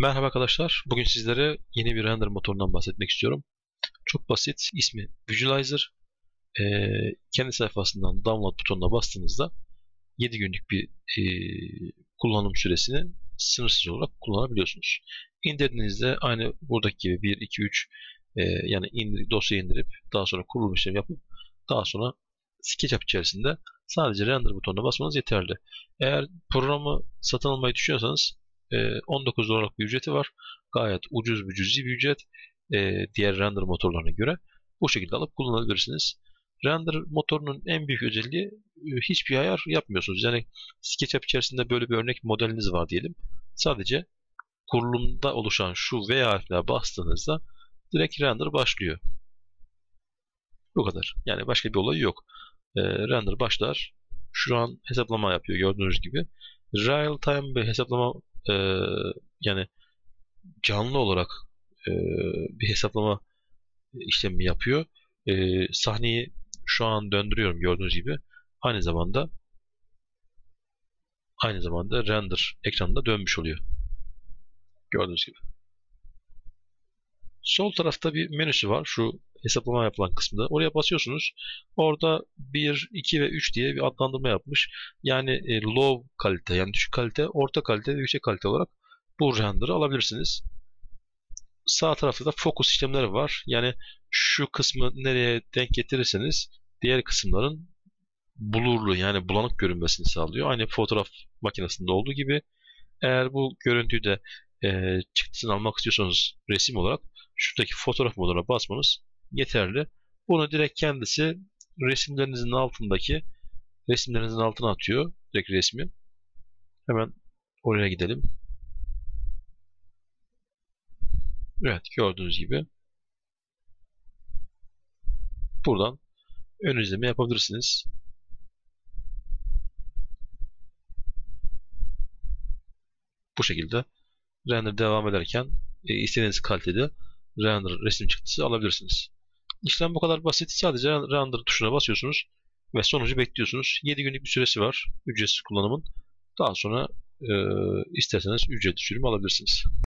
Merhaba arkadaşlar. Bugün sizlere yeni bir render motorundan bahsetmek istiyorum. Çok basit. İsmi Visualizer. Kendi sayfasından download butonuna bastığınızda 7 günlük bir kullanım süresini sınırsız olarak kullanabiliyorsunuz. İndirdiğinizde aynı buradaki gibi 1, 2, 3 yani dosyayı indirip daha sonra kurulum işlemi yapıp daha sonra SketchUp içerisinde sadece render butonuna basmanız yeterli. Eğer programı satın almayı düşünüyorsanız $19 bir ücreti var. Gayet ucuz bir cüzi bir ücret. Diğer render motorlarına göre bu şekilde alıp kullanabilirsiniz. Render motorunun en büyük özelliği hiçbir ayar yapmıyorsunuz. Yani SketchUp içerisinde böyle bir örnek modeliniz var diyelim. Sadece kurulumda oluşan şu V harfine bastığınızda direkt render başlıyor. Bu kadar. Yani başka bir olayı yok. Render başlar. Şu an hesaplama yapıyor gördüğünüz gibi. Real time bir hesaplama yani canlı olarak bir hesaplama işlemi yapıyor. Sahneyi şu an döndürüyorum gördüğünüz gibi. Aynı zamanda render ekranında dönmüş oluyor. Gördüğünüz gibi. Sol tarafta bir menüsü var. Şu hesaplama yapılan kısmında. Oraya basıyorsunuz. Orada 1, 2 ve 3 diye bir adlandırma yapmış. Yani low kalite, yani düşük kalite, orta kalite ve yüksek kalite olarak bu render'ı alabilirsiniz. Sağ tarafta da focus işlemleri var. Yani şu kısmı nereye denk getirirseniz diğer kısımların blurlu yani bulanık görünmesini sağlıyor. Aynı fotoğraf makinesinde olduğu gibi. Eğer bu görüntüyü de çıktısını almak istiyorsanız resim olarak şuradaki fotoğraf moduna basmanız yeterli. Bunu direkt kendisi resimlerinizin altına atıyor. Direkt resmi. Hemen oraya gidelim. Evet, gördüğünüz gibi. Buradan ön izleme yapabilirsiniz. Bu şekilde render devam ederken istediğiniz kalitede render resim çıktısı alabilirsiniz. İşlem bu kadar basit. Sadece render tuşuna basıyorsunuz ve sonucu bekliyorsunuz. 7 günlük bir süresi var ücretsiz kullanımın. Daha sonra isterseniz ücret düşürümü alabilirsiniz.